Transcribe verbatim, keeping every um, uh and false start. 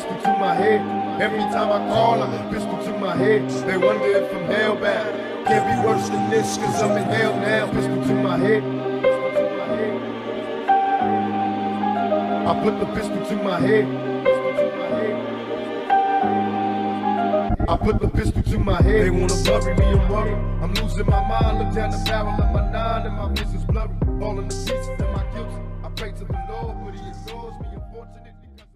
pistol to my head. Every time I call her, pistol to my head. They wonder if I'm hellbound. Can't be worse than this, cause I'm in hell now. Pistol to my head. I put the pistol to my head. I put the pistol to my head. They wanna bury me, I'm worried. I'm losing my mind. Look down the barrel of my nine and my vision's blurry. All in the pieces and my guilt. I pray to the Lord, but he ignores me. Unfortunately.